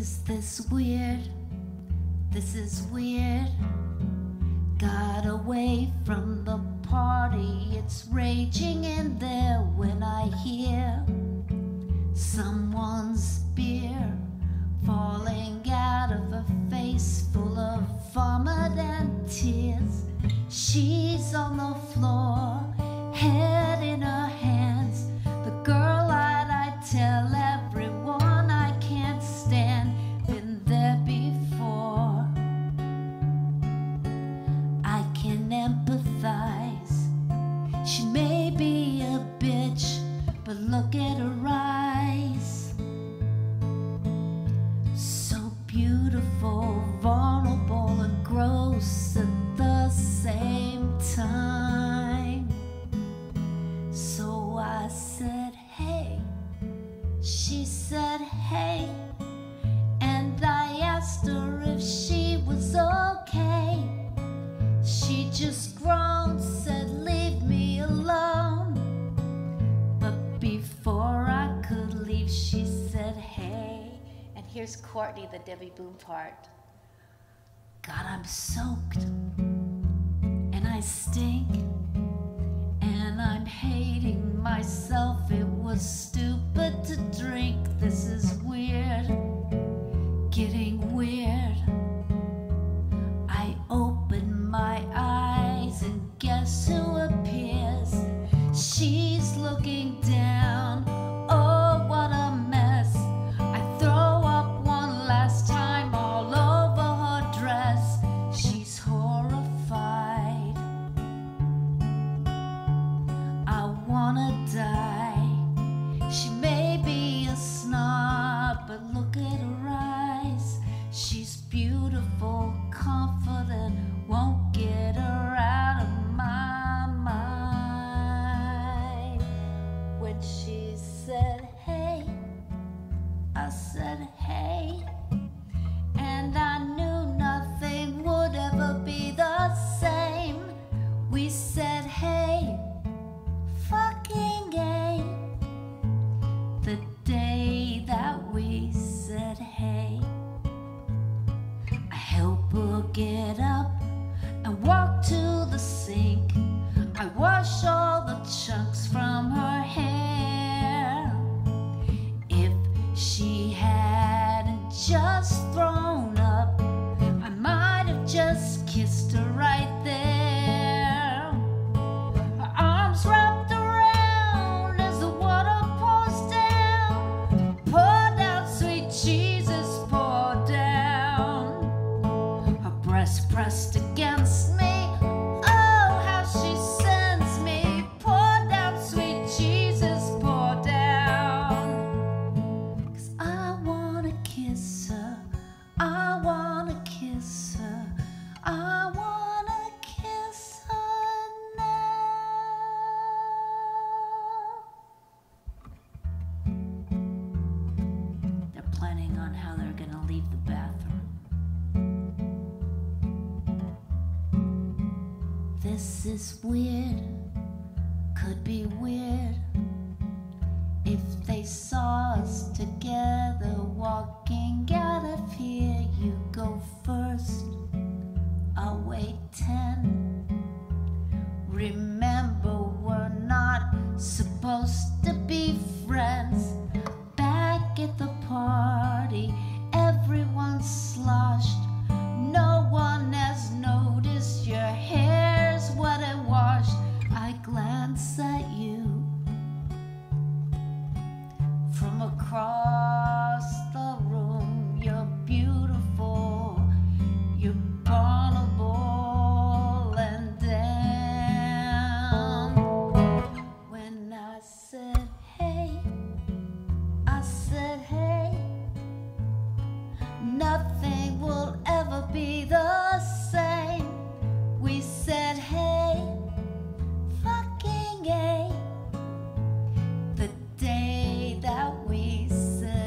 Is this weird? This is weird. Got away from the party. It's raging in there when I hear someone's beer falling out of a face full of vomit and tears. She's on the floor, head in her hands, the girl that I tell everyone I can't stand. Been there before. I can empathize. She may be a bitch, but look at her eyes. So beautiful, vulnerable, and gross at the same time. So I said, hey. She said, hey. And I asked her if she was okay. She just groaned, said, leave me alone. But before I could leave, she said, hey. And here's Courtney, the Debbie Boone part. God, I'm soaked, and I stink, and I'm hating myself. It was stupid to drink. This is weird, getting weird. I open my eyes, and guess who appears? She's looking down. Oh, what a mess. I throw up one last time all over her dress. She's horrified. I wanna die. She may be a snob, but look at her eyes. She's beautiful, confident, won't get her out of my mind. When she said, hey, I said, hey. And I knew nothing would ever be the same. We said, hey, fucking hey. The day that we said, hey. I help her get up and walk to the sink. I wash all the chunks from her hair. If she hadn't just thrown up, I might have just kissed her right there. Her arms wrapped around as the water pours down. Poured out sweet Jesus, poured down. Her breast pressed against me. Oh, how she sends me. Poured out sweet Jesus, poured down. 'Cause I wanna kiss her. I wanna kiss her. I wanna kiss her now. They're planning on how they're gonna leave the bathroom. This is weird, could be weird. If they saw us together walking out of here, you go first, I'll wait 10. Remember, we're not supposed to be friends. Back at the party, everyone's sloshed. No one has noticed your hair's wet and washed. I glance at you from across the room. You're beautiful, you're vulnerable and down. When I said hey, nothing will ever be the same. We said hey, fucking hey. The day that we said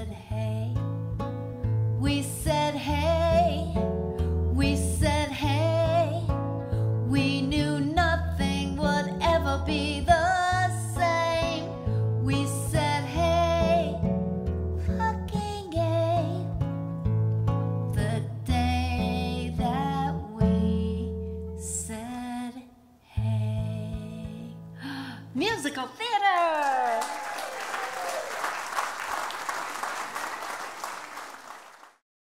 musical theater.